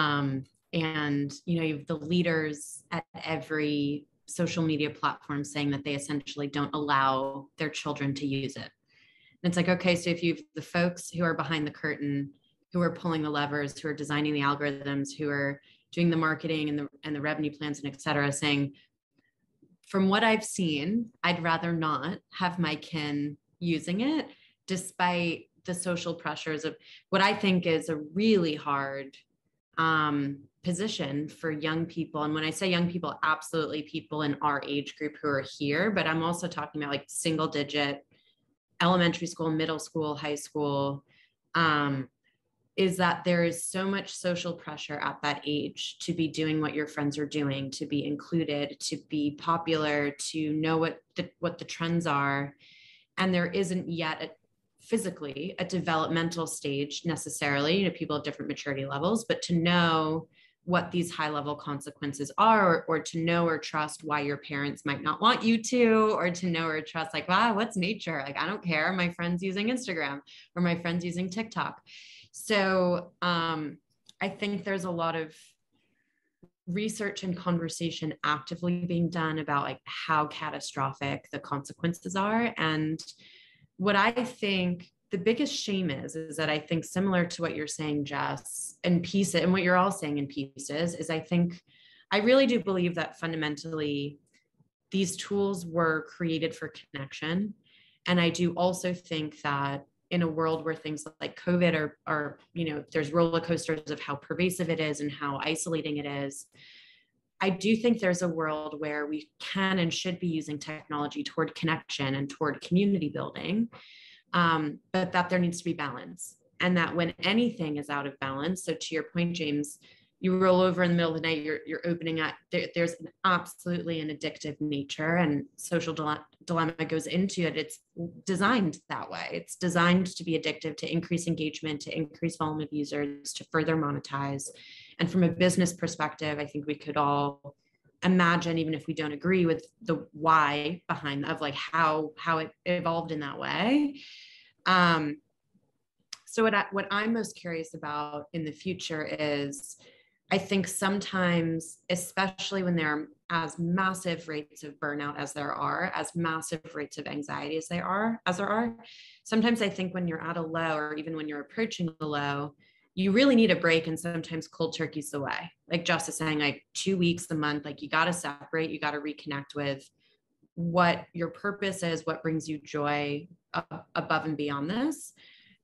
Um, and, you know, you have the leaders at every social media platform saying that they essentially don't allow their children to use it. And it's like, okay, so if you have the folks who are behind the curtain, who are pulling the levers, who are designing the algorithms, who are doing the marketing and the, and the revenue plans and et cetera, saying, from what I've seen, I'd rather not have my kin using it, despite the social pressures of what I think is a really hard um, position for young people. And when I say young people, absolutely people in our age group who are here, but I'm also talking about like single digit, elementary school, middle school, high school, um, is that there is so much social pressure at that age to be doing what your friends are doing, to be included, to be popular, to know what the, what the trends are. And there isn't yet a, physically a developmental stage necessarily, you know, people have different maturity levels, but to know what these high level consequences are, or, or to know or trust why your parents might not want you to, or to know or trust like, wow, what's nature? Like, I don't care. My friend's using Instagram or my friend's using TikTok. So um, I think there's a lot of research and conversation actively being done about like how catastrophic the consequences are. And what I think the biggest shame is, is that I think similar to what you're saying, Jess, in pieces, and what you're all saying in pieces, is I think, I really do believe that fundamentally these tools were created for connection. And I do also think that in a world where things like COVID are, are, you know, there's roller coasters of how pervasive it is and how isolating it is, I do think there's a world where we can and should be using technology toward connection and toward community building, um, but that there needs to be balance, and that when anything is out of balance, so to your point, James, you roll over in the middle of the night, you're, you're opening up, there, there's an absolutely an addictive nature, and social dile- dilemma goes into it. It's designed that way. It's designed to be addictive, to increase engagement, to increase volume of users, to further monetize. And from a business perspective, I think we could all imagine, even if we don't agree with the why behind of like how, how it evolved in that way. Um, so what, I, what I'm most curious about in the future is, I think sometimes, especially when there are as massive rates of burnout as there are, as massive rates of anxiety as they are, as there are, sometimes I think when you're at a low, or even when you're approaching a low, you really need a break. And sometimes cold turkey's the way. Like Jess is saying, like two weeks a month, like you got to separate, you got to reconnect with what your purpose is, what brings you joy above and beyond this.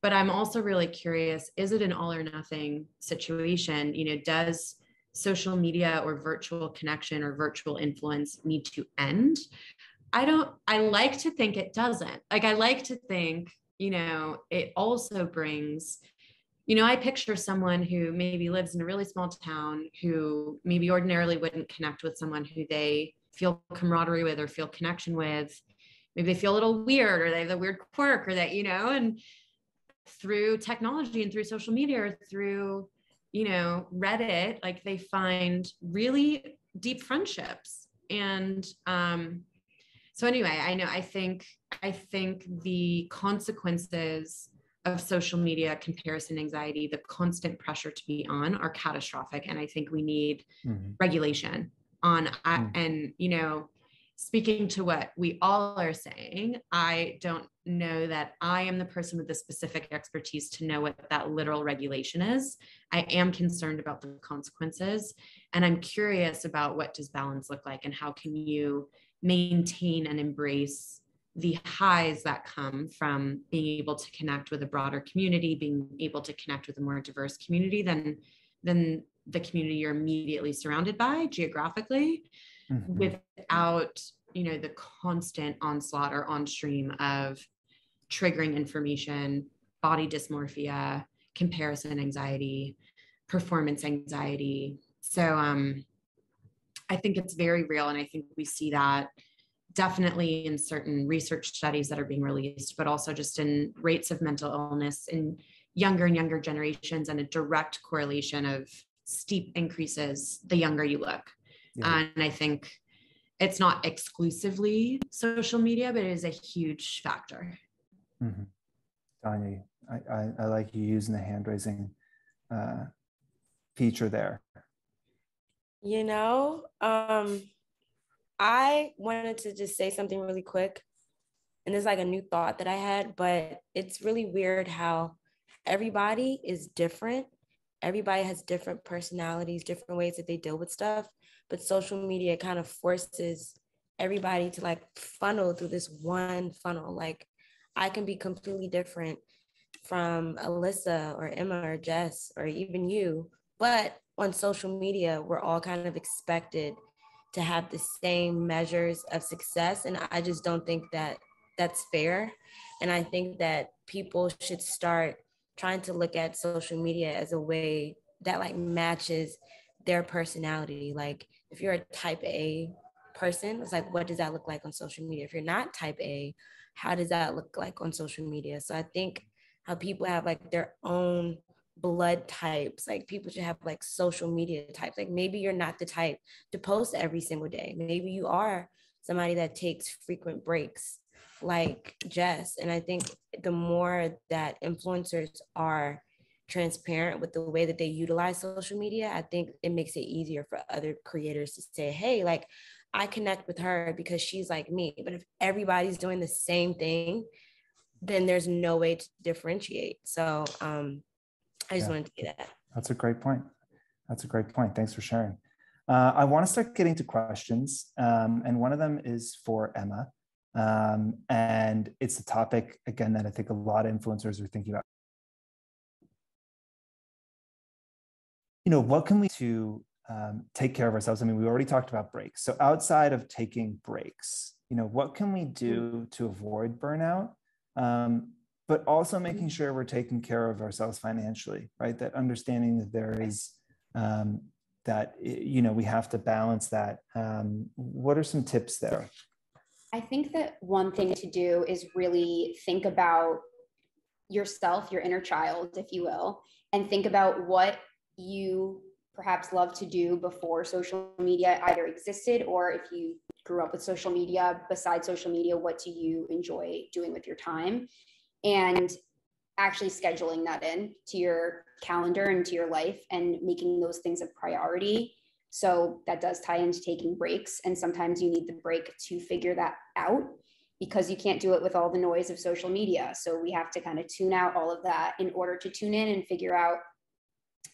But I'm also really curious, is it an all or nothing situation? You know, does social media or virtual connection or virtual influence need to end? I don't, I like to think it doesn't. Like, I like to think, you know, it also brings, you know, I picture someone who maybe lives in a really small town, who maybe ordinarily wouldn't connect with someone who they feel camaraderie with or feel connection with. Maybe they feel a little weird, or they have the weird quirk, or that, you know, and through technology and through social media or through, you know, Reddit, like they find really deep friendships. And um, so anyway, I know, I think, I think the consequences of social media, comparison anxiety, the constant pressure to be on, are catastrophic. And I think we need mm-hmm. regulation on, mm-hmm. I, and, you know, speaking to what we all are saying, I don't know that I am the person with the specific expertise to know what that literal regulation is. I am concerned about the consequences, and I'm curious about what does balance look like, and how can you maintain and embrace the highs that come from being able to connect with a broader community, being able to connect with a more diverse community than, than the community you're immediately surrounded by geographically, mm-hmm. without, you know, the constant onslaught or on stream of triggering information, body dysmorphia, comparison anxiety, performance anxiety. So um, I think it's very real. And I think we see that definitely in certain research studies that are being released, but also just in rates of mental illness in younger and younger generations, and a direct correlation of steep increases the younger you look. Yeah. Uh, and I think it's not exclusively social media, but it is a huge factor. Mm-hmm. DonYe, I, I, I like you using the hand raising uh, feature there. You know, um, I wanted to just say something really quick. and it's like a new thought that I had, but it's really weird how everybody is different. Everybody has different personalities, different ways that they deal with stuff, but social media kind of forces everybody to like funnel through this one funnel. Like I can be completely different from Alyssa or Emma or Jess or even you, but on social media, we're all kind of expected to have the same measures of success. And I just don't think that that's fair. And I think that people should start trying to look at social media as a way that like matches their personality. Like if you're a type A person, it's like, what does that look like on social media? If you're not type A, how does that look like on social media? So I think how people have like their own blood types, like people should have like social media types. Like maybe you're not the type to post every single day. Maybe you are somebody that takes frequent breaks like Jess. And I think the more that influencers are transparent with the way that they utilize social media, I think it makes it easier for other creators to say, hey, like I connect with her because she's like me. But if everybody's doing the same thing, then there's no way to differentiate. So um, I just yeah. wanted to say that. That's a great point. That's a great point. Thanks for sharing. Uh, I want to start getting to questions. Um, and one of them is for Emma. Um, and it's a topic, again, that I think a lot of influencers are thinking about. You know, what can we do to um, take care of ourselves? I mean, we already talked about breaks. So outside of taking breaks, you know, what can we do to avoid burnout? Um, but also making sure we're taking care of ourselves financially, right? That understanding that there is, um, that, you know, we have to balance that. Um, what are some tips there? I think that one thing to do is really think about yourself, your inner child, if you will, and think about what you perhaps loved to do before social media either existed, or if you grew up with social media, besides social media, what do you enjoy doing with your time? And actually scheduling that in to your calendar and to your life and making those things a priority. So that does tie into taking breaks. And sometimes you need the break to figure that out because you can't do it with all the noise of social media. So we have to kind of tune out all of that in order to tune in and figure out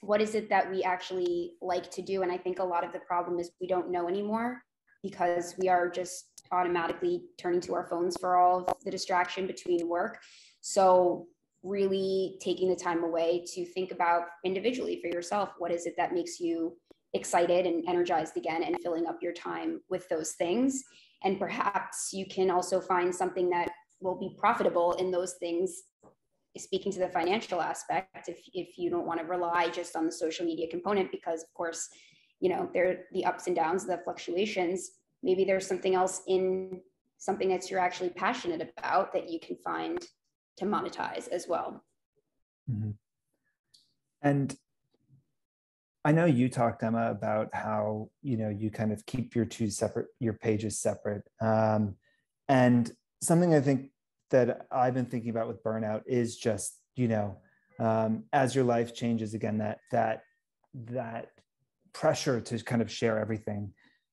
what is it that we actually like to do. And I think a lot of the problem is we don't know anymore because we are just automatically turning to our phones for all of the distraction between work. So really taking the time away to think about individually for yourself, what is it that makes you excited and energized again, and filling up your time with those things. And perhaps you can also find something that will be profitable in those things. Speaking to the financial aspect, if, if you don't want to rely just on the social media component, because of course, you know, there are the ups and downs, the fluctuations, maybe there's something else in something that you're actually passionate about that you can find to monetize as well. Mm-hmm. And I know you talked, Emma, about how, you know, you kind of keep your two separate, your pages separate. Um, and something I think that I've been thinking about with burnout is just, you know, um, as your life changes again, that, that, that pressure to kind of share everything.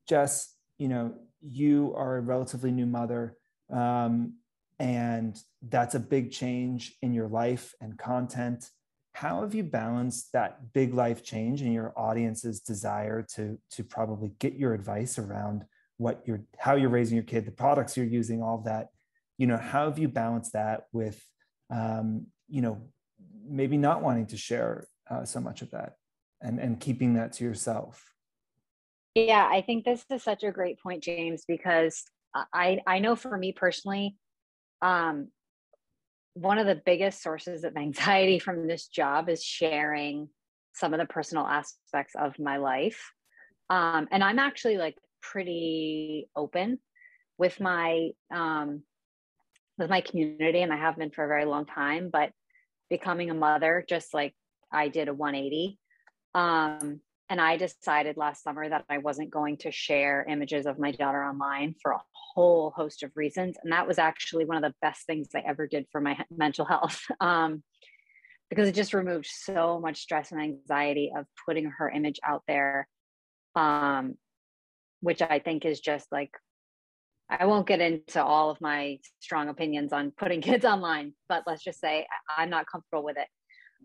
Jess, you know, you are a relatively new mother, um, and that's a big change in your life and content. How have you balanced that big life change and your audience's desire to, to probably get your advice around what you're, how you're raising your kid, the products you're using, all that? You know, how have you balanced that with, um, you know, maybe not wanting to share uh, so much of that and, and keeping that to yourself? Yeah, I think this is such a great point, James, because I, I know for me personally, um, one of the biggest sources of anxiety from this job is sharing some of the personal aspects of my life. Um, and I'm actually like pretty open with my, um, with my community. And I have been for a very long time, but becoming a mother, just like I did a one eighty. Um, and I decided last summer that I wasn't going to share images of my daughter online for a whole host of reasons. And that was actually one of the best things I ever did for my mental health, um, because it just removed so much stress and anxiety of putting her image out there, um, which I think is just like I won't get into all of my strong opinions on putting kids online, but let's just say I'm not comfortable with it.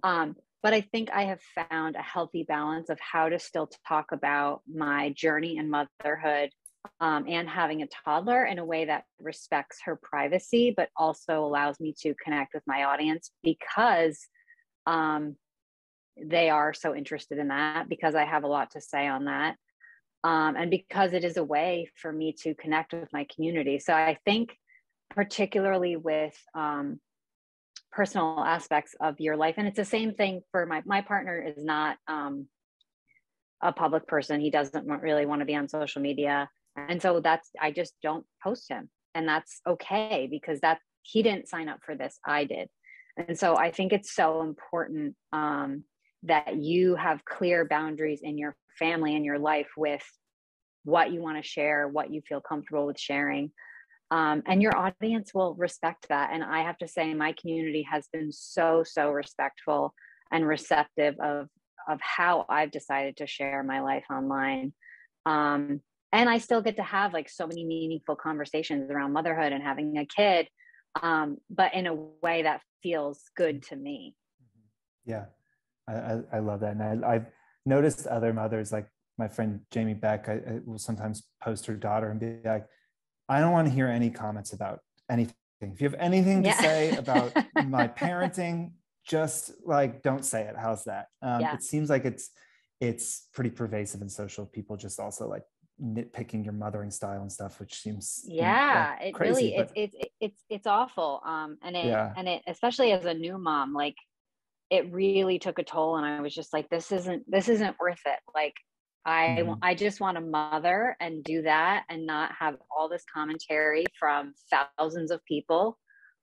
Um, but I think I have found a healthy balance of how to still talk about my journey in motherhood um, and having a toddler in a way that respects her privacy, but also allows me to connect with my audience because um, they are so interested in that, because I have a lot to say on that. Um, and because it is a way for me to connect with my community. So I think particularly with um, personal aspects of your life, and it's the same thing for my, my partner is not um, a public person. He doesn't want, really want to be on social media. And so that's, I just don't post him, and that's okay, because that he didn't sign up for this, I did. And so I think it's so important um, that you have clear boundaries in your family and your life with what you want to share, what you feel comfortable with sharing. Um, and your audience will respect that. And I have to say, my community has been so, so respectful and receptive of, of how I've decided to share my life online. Um, and I still get to have like so many meaningful conversations around motherhood and having a kid, um, but in a way that feels good to me. Yeah, I, I love that. And I, I've noticed other mothers, like my friend Jamie Beck, I, I will sometimes post her daughter and be like, I don't want to hear any comments about anything. If you have anything to yeah. say about my parenting, just like, don't say it. How's that? Um, yeah. It seems like it's, it's pretty pervasive in social. People just also like nitpicking your mothering style and stuff, which seems yeah, like, it crazy, really it's it's it's it's awful. Um, and it yeah. and it especially as a new mom, like it really took a toll. And I was just like, this isn't this isn't worth it. Like. I, mm-hmm. I just want to mother and do that and not have all this commentary from thousands of people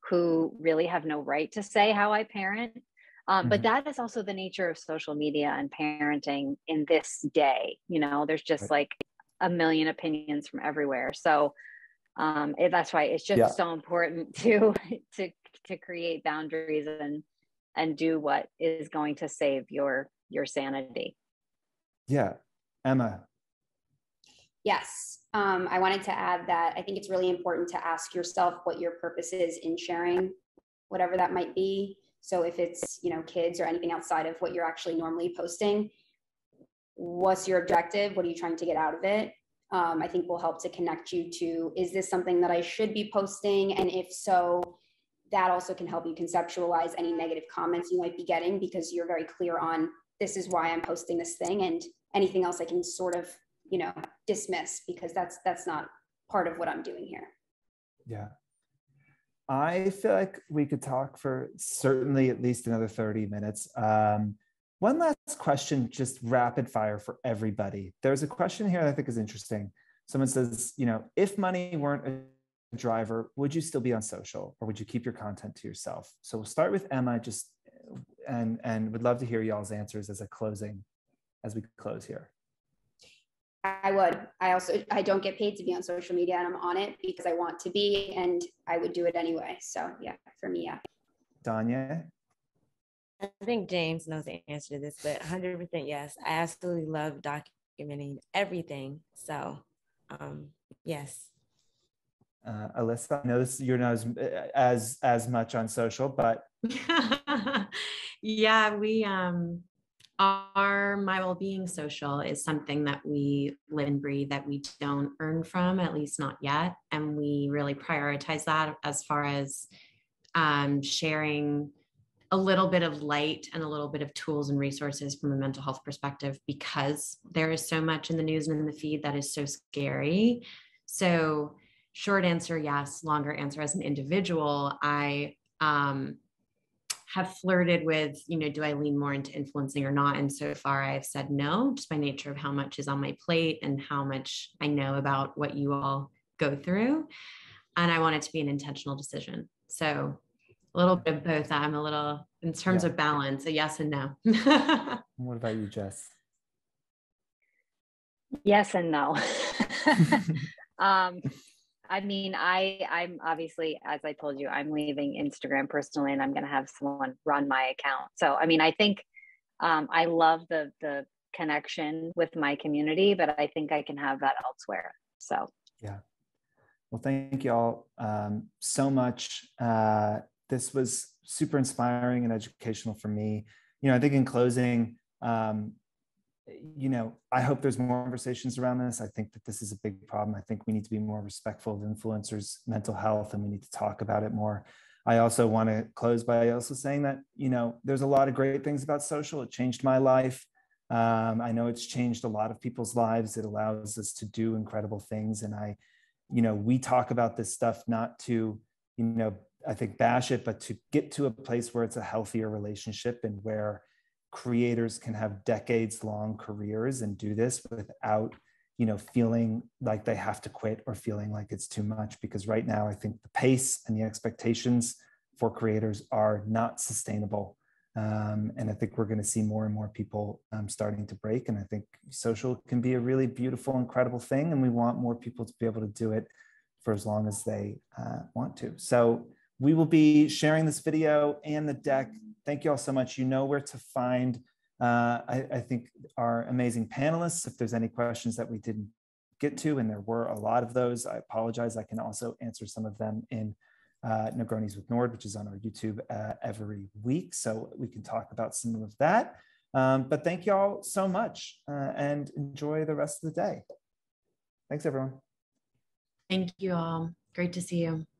who really have no right to say how I parent. Um, mm-hmm. But that is also the nature of social media and parenting in this day. You know, there's just right. like a million opinions from everywhere. So um, it, that's why it's just yeah. so important to, to, to create boundaries and, and do what is going to save your, your sanity. Yeah. Emma. Yes. Um, I wanted to add that I think it's really important to ask yourself what your purpose is in sharing, whatever that might be. So if it's, you know, kids or anything outside of what you're actually normally posting, what's your objective? What are you trying to get out of it? Um, I think will help to connect you to, is this something that I should be posting? And if so, that also can help you conceptualize any negative comments you might be getting, because you're very clear on, this is why I'm posting this thing, and anything else I can sort of, you know, dismiss, because that's, that's not part of what I'm doing here. Yeah. I feel like we could talk for certainly at least another thirty minutes. Um, one last question, just rapid fire for everybody. There's a question here that I think is interesting. Someone says, you know, if money weren't a driver, would you still be on social, or would you keep your content to yourself? So we'll start with Emma, just, and, and would love to hear y'all's answers as a closing. As we close here, I would. I also I don't get paid to be on social media, and I'm on it because I want to be, and I would do it anyway. So yeah, for me, yeah. DonYe, I think James knows the answer to this, but one hundred percent yes. I absolutely love documenting everything. So um, yes. Uh, Alyssa, I know this, you're not as as as much on social, but yeah, we. Um... Our My Wellbeing Social is something that we live and breathe, that we don't earn from, at least not yet. And we really prioritize that as far as um, sharing a little bit of light and a little bit of tools and resources from a mental health perspective, because there is so much in the news and in the feed that is so scary. So short answer, yes. Longer answer, as an individual, I... Um, have flirted with, you know, do I lean more into influencing or not? And so far I've said no, just by nature of how much is on my plate and how much I know about what you all go through. And I want it to be an intentional decision. So a little bit of both. I'm a little, in terms yeah. of balance, a yes and no. What about you, Jess? Yes and no. um, I mean, I, I'm obviously, as I told you, I'm leaving Instagram personally, and I'm going to have someone run my account. So, I mean, I think um, I love the, the connection with my community, but I think I can have that elsewhere. So, yeah. Well, thank you all um, so much. Uh, this was super inspiring and educational for me. You know, I think in closing, um, you know, I hope there's more conversations around this. I think that this is a big problem. I think we need to be more respectful of influencers' mental health, and we need to talk about it more. I also want to close by also saying that, you know, there's a lot of great things about social. It changed my life. Um, I know it's changed a lot of people's lives. It allows us to do incredible things. And I, you know, we talk about this stuff not to, you know, I think bash it, but to get to a place where it's a healthier relationship and where creators can have decades long careers and do this without, you know, feeling like they have to quit or feeling like it's too much. Because right now, I think the pace and the expectations for creators are not sustainable. Um, and I think we're going to see more and more people um, starting to break. And I think social can be a really beautiful, incredible thing. And we want more people to be able to do it for as long as they uh, want to. So we will be sharing this video and the deck. Thank you all so much. You know where to find Uh, I, I think our amazing panelists. If there's any questions that we didn't get to, and there were a lot of those, I apologize. I can also answer some of them in uh, Negronis with Nord, which is on our YouTube uh, every week. So we can talk about some of that. Um, but thank you all so much uh, and enjoy the rest of the day. Thanks, everyone. Thank you all. Great to see you.